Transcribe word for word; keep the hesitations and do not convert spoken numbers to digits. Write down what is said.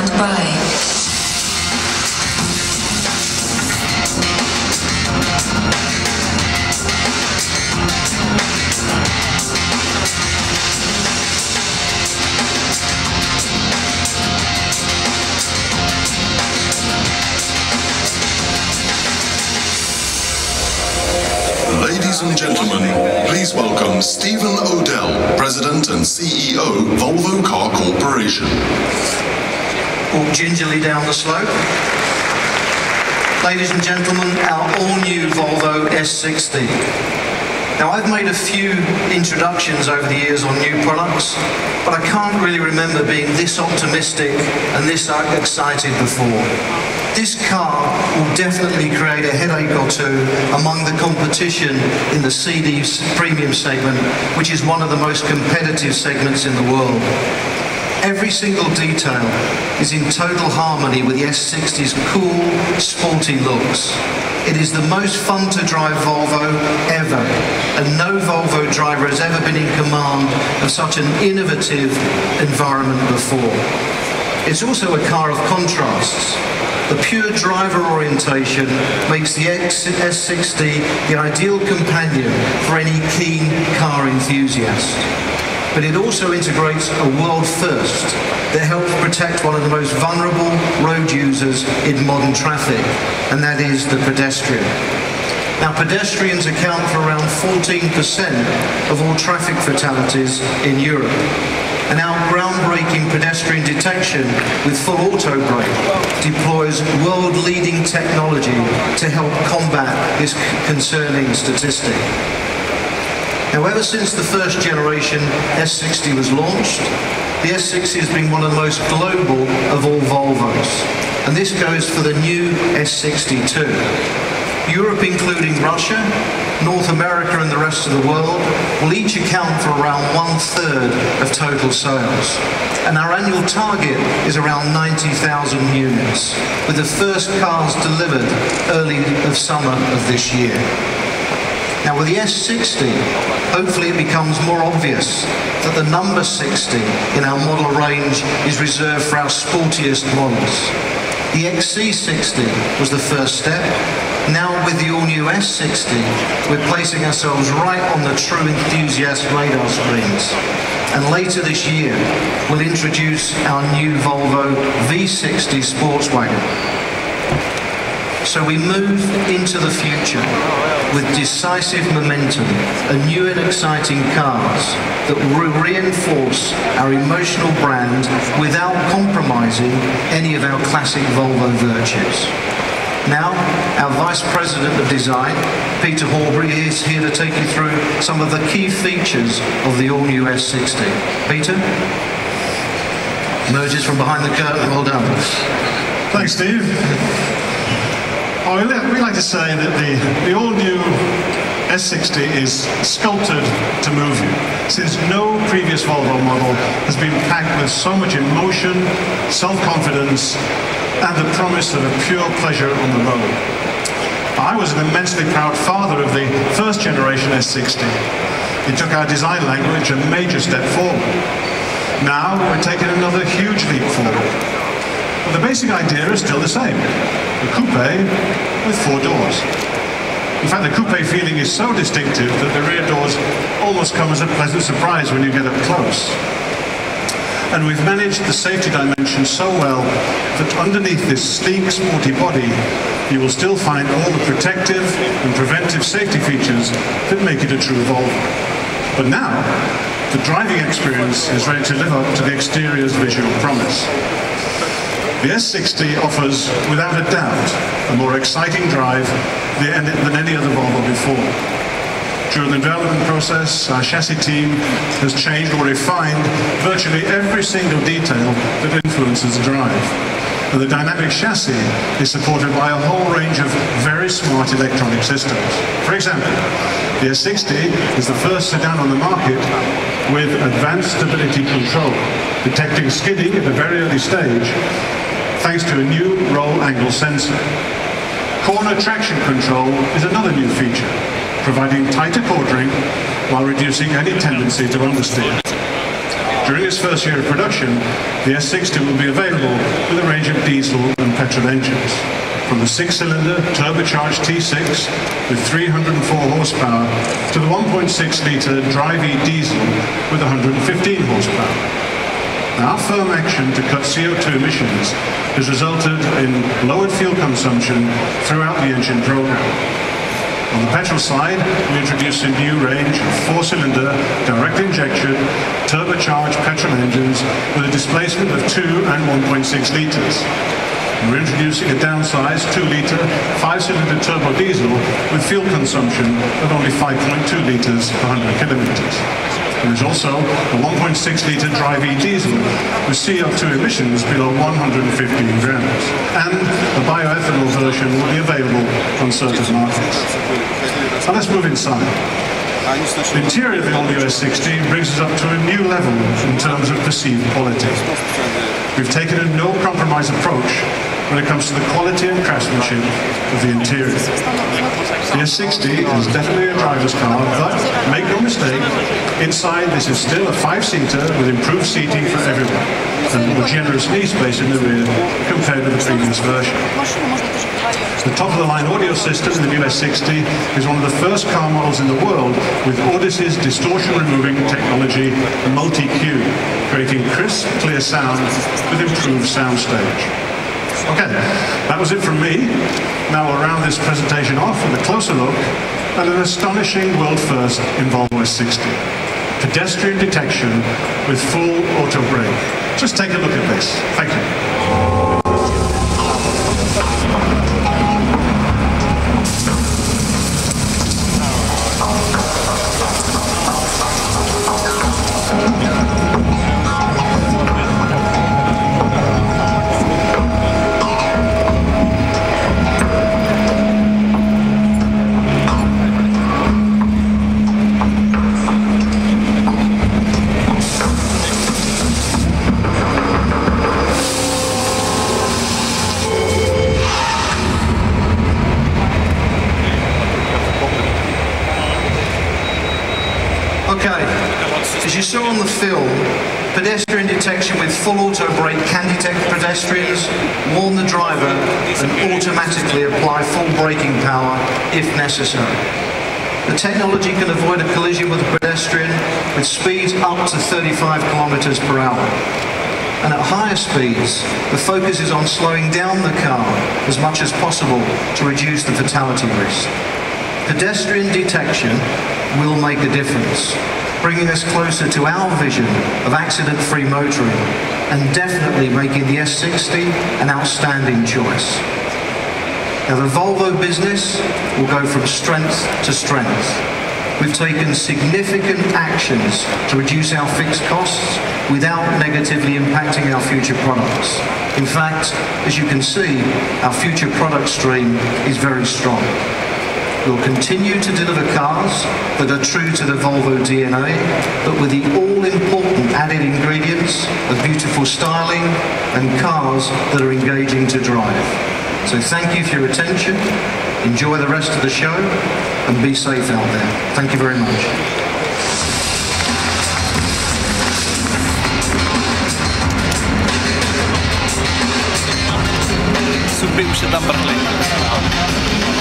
stand by. Ladies and gentlemen, please welcome Stephen Odell, President and C E O, Volvo Car Corporation. Walk gingerly down the slope. Ladies and gentlemen, our all-new Volvo S sixty. Now, I've made a few introductions over the years on new products, but I can't really remember being this optimistic and this excited before. This car will definitely create a headache or two among the competition in the C D premium segment, which is one of the most competitive segments in the world. Every single detail is in total harmony with the S sixty's cool, sporty looks. It is the most fun to drive Volvo ever, and no Volvo driver has ever been in command of such an innovative environment before. It's also a car of contrasts. The pure driver orientation makes the S sixty the ideal companion for any keen car enthusiast. But it also integrates a world first that helps protect one of the most vulnerable road users in modern traffic, and that is the pedestrian. Now, pedestrians account for around fourteen percent of all traffic fatalities in Europe. And our groundbreaking pedestrian detection with full auto brake deploys world-leading technology to help combat this concerning statistic. Now, ever since the first generation S sixty was launched, the S sixty has been one of the most global of all Volvos, and this goes for the new S sixty-two. Europe, including Russia, North America and the rest of the world will each account for around one-third of total sales. And our annual target is around ninety thousand units, with the first cars delivered early of summer of this year. Now, with the S sixty, hopefully it becomes more obvious that the number sixty in our model range is reserved for our sportiest models. The X C sixty was the first step. Now, with the all-new S sixty, we're placing ourselves right on the true enthusiast radar screens. And later this year, we'll introduce our new Volvo V sixty sports wagon. So we move into the future with decisive momentum and new and exciting cars that will reinforce our emotional brand without compromising any of our classic Volvo virtues. Now, our Vice President of Design, Peter Horbury, is here to take you through some of the key features of the all-new S sixty. Peter? Emerges from behind the curtain, well done. Thanks, Steve. Oh, we like to say that the, the all-new S sixty is sculpted to move you, since no previous Volvo model has been packed with so much emotion, self-confidence, and the promise of a pure pleasure on the road. I was an immensely proud father of the first generation S sixty. It took our design language a major step forward. Now we're taking another huge leap forward. But the basic idea is still the same, a coupe with four doors. In fact, the coupe feeling is so distinctive that the rear doors almost come as a pleasant surprise when you get up close. And we've managed the safety dimension so well that underneath this sleek, sporty body, you will still find all the protective and preventive safety features that make it a true Volvo. But now, the driving experience is ready to live up to the exterior's visual promise. The S sixty offers, without a doubt, a more exciting drive than any other Volvo before. During the development process, our chassis team has changed or refined virtually every single detail that influences the drive. And the dynamic chassis is supported by a whole range of very smart electronic systems. For example, the S sixty is the first sedan on the market with advanced stability control, detecting skidding at a very early stage thanks to a new roll angle sensor. Corner traction control is another new feature, providing tighter quartering while reducing any tendency to understeer. During its first year of production, the S sixty will be available with a range of diesel and petrol engines, from the six-cylinder turbocharged T six with three hundred and four horsepower to the one point six litre Drive-E diesel with one hundred and fifteen horsepower. Now, our firm action to cut C O two emissions has resulted in lowered fuel consumption throughout the engine program. On the petrol side, we introduced a new range of four-cylinder direct injection turbocharged petrol engines with a displacement of two and one point six litres. We're introducing a downsized two litre five-cylinder turbo diesel with fuel consumption of only five point two litres per one hundred kilometres. There is also a one point six litre Drive-E diesel with C O two emissions below one hundred and fifteen grams, and a bioethanol version will be available on certain markets. Now let's move inside. The interior of the all-new S sixty brings us up to a new level in terms of perceived quality. We've taken a no-compromise approach when it comes to the quality and craftsmanship of the interior. The S sixty is definitely a driver's car, but make no mistake, inside this is still a five-seater with improved seating for everyone, and more generous knee space in the rear compared to the previous version. The top-of-the-line audio system in the new S sixty is one of the first car models in the world with Audyssey's distortion-removing technology, Multi-Q, creating crisp, clear sound with improved soundstage. Okay, that was it from me. Now we'll round this presentation off with a closer look at an astonishing world first in Volvo S sixty. Pedestrian detection with full auto brake. Just take a look at this. Thank you. As you saw on the film, pedestrian detection with full auto brake can detect pedestrians, warn the driver, and automatically apply full braking power if necessary. The technology can avoid a collision with a pedestrian with speeds up to thirty-five kilometres per hour. And at higher speeds, the focus is on slowing down the car as much as possible to reduce the fatality risk. Pedestrian detection will make a difference, bringing us closer to our vision of accident-free motoring, and definitely making the S sixty an outstanding choice. Now, the Volvo business will go from strength to strength. We've taken significant actions to reduce our fixed costs without negatively impacting our future products. In fact, as you can see, our future product stream is very strong. We'll continue to deliver cars that are true to the Volvo D N A, but with the all-important added ingredients of beautiful styling and cars that are engaging to drive. So thank you for your attention, enjoy the rest of the show, and be safe out there. Thank you very much. Super,